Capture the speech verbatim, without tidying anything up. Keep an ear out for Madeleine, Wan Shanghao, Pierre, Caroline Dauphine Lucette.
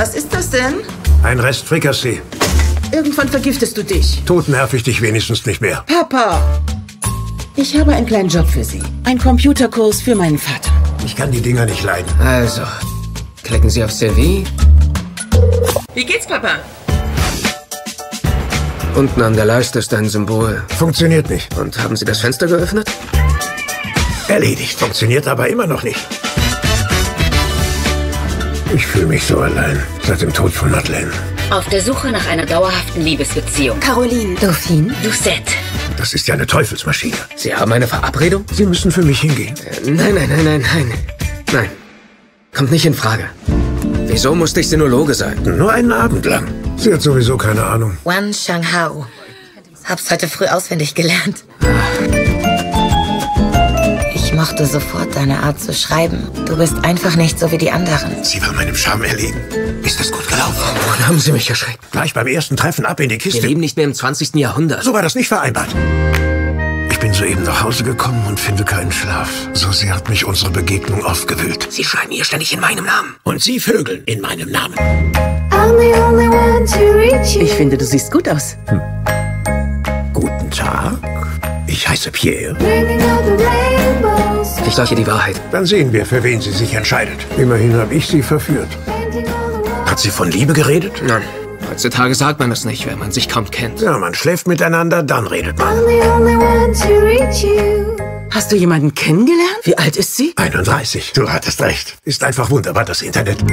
Was ist das denn? Ein Rest Frikassee. Irgendwann vergiftest du dich. Tot nerv ich dich wenigstens nicht mehr. Papa, ich habe einen kleinen Job für Sie. Ein Computerkurs für meinen Vater. Ich kann die Dinger nicht leiden. Also, klicken Sie auf Servi. Wie geht's, Papa? Unten an der Leiste ist ein Symbol. Funktioniert nicht. Und haben Sie das Fenster geöffnet? Erledigt. Funktioniert aber immer noch nicht. Ich fühle mich so allein seit dem Tod von Madeleine. Auf der Suche nach einer dauerhaften Liebesbeziehung. Caroline Dauphine Lucette. Das ist ja eine Teufelsmaschine. Sie haben eine Verabredung? Sie müssen für mich hingehen. Äh, nein, nein, nein, nein, nein. Nein. Kommt nicht in Frage. Wieso musste ich Sinologe sein? Nur einen Abend lang. Sie hat sowieso keine Ahnung. Wan Shanghao. Hab's heute früh auswendig gelernt. Ich mochte sofort deine Art zu schreiben. Du bist einfach nicht so wie die anderen. Sie war meinem Charme erlegen. Ist das gut gelaufen? Woran haben Sie mich erschreckt? Gleich beim ersten Treffen ab in die Kiste. Wir leben nicht mehr im zwanzigsten Jahrhundert. So war das nicht vereinbart. Ich bin soeben nach Hause gekommen und finde keinen Schlaf. So sehr hat mich unsere Begegnung aufgewühlt. Sie schreiben hier ständig in meinem Namen. Und Sie vögeln in meinem Namen. Ich finde, du siehst gut aus. Hm. Guten Tag. Ich heiße Pierre. Ich sage die Wahrheit. Dann sehen wir, für wen sie sich entscheidet. Immerhin habe ich sie verführt. Hat sie von Liebe geredet? Nein. Heutzutage sagt man das nicht, wenn man sich kaum kennt. Ja, man schläft miteinander, dann redet man. Hast du jemanden kennengelernt? Wie alt ist sie? einunddreißig. Du hattest recht. Ist einfach wunderbar, das Internet.